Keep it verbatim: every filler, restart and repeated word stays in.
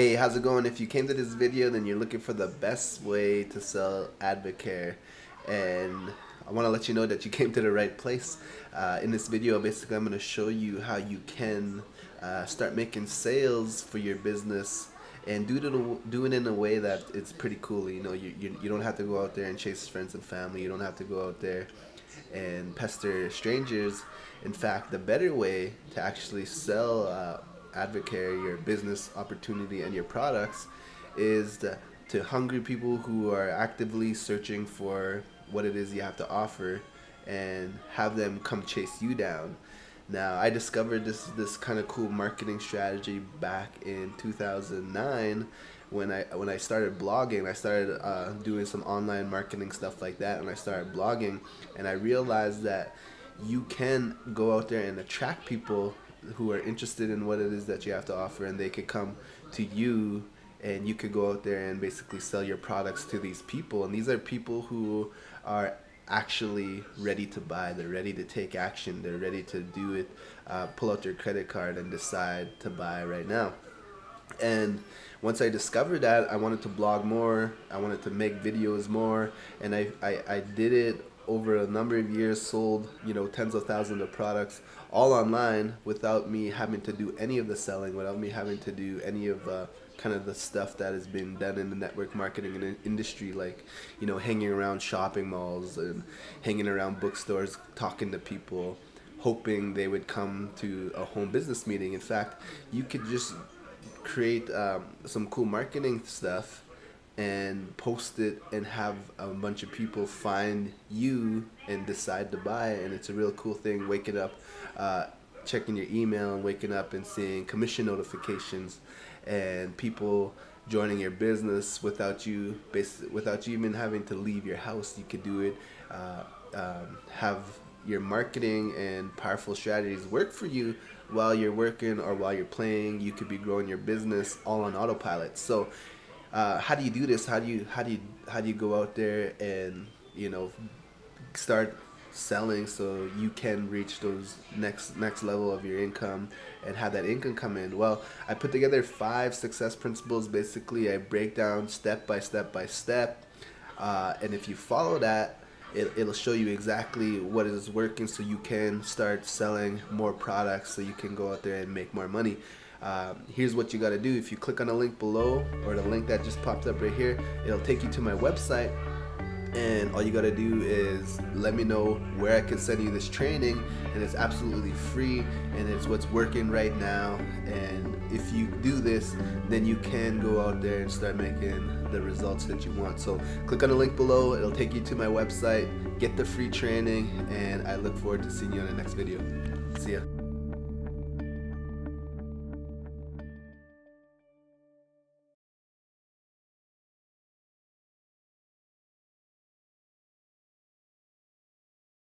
Hey, how's it going? If you came to this video, then you're looking for the best way to sell Advocare, and I want to let you know that you came to the right place. Uh, in this video, basically I'm going to show you how you can uh, start making sales for your business and do it, in a, do it in a way that it's pretty cool. You know, you, you, you don't have to go out there and chase friends and family. You don't have to go out there and pester strangers. In fact, the better way to actually sell uh, Advocare, your business opportunity and your products, is to, to hungry people who are actively searching for what it is you have to offer, and have them come chase you down. Now, I discovered this this kind of cool marketing strategy back in two thousand nine when I when I started blogging. I started uh, doing some online marketing stuff like that, and I started blogging, and I realized that you can go out there and attract people who are interested in what it is that you have to offer, and they could come to you, and you could go out there and basically sell your products to these people. And these are people who are actually ready to buy. They're ready to take action. They're ready to do it, uh, pull out their credit card and decide to buy right now. And once I discovered that, I wanted to blog more. I wanted to make videos more, and I, I, I did it over a number of years, sold, you know, tens of thousands of products all online without me having to do any of the selling, without me having to do any of uh, kind of the stuff that has been done in the network marketing and industry, like, you know, hanging around shopping malls and hanging around bookstores, talking to people, hoping they would come to a home business meeting. In fact, you could just create um, some cool marketing stuff and post it and have a bunch of people find you and decide to buy it. And it's a real cool thing, waking up, uh, checking your email and waking up and seeing commission notifications and people joining your business without you basically, without you even having to leave your house. You could do it, uh, um, have your marketing and powerful strategies work for you while you're working or while you're playing. You could be growing your business all on autopilot. So Uh, how do you do this? How do you how do you how do you go out there and, you know, start selling so you can reach those next next level of your income and have that income come in? Well, I put together five success principles. Basically, I break down step by step by step, uh, and if you follow that, it, it'll show you exactly what is working, so you can start selling more products, so you can go out there and make more money. Um, here's what you got to do. If you click on the link below, or the link that just popped up right here, it'll take you to my website, and all you got to do is let me know where I can send you this training, and it's absolutely free, and it's what's working right now. And if you do this, then you can go out there and start making the results that you want. So click on the link below, it'll take you to my website, get the free training, and I look forward to seeing you on the next video. See ya.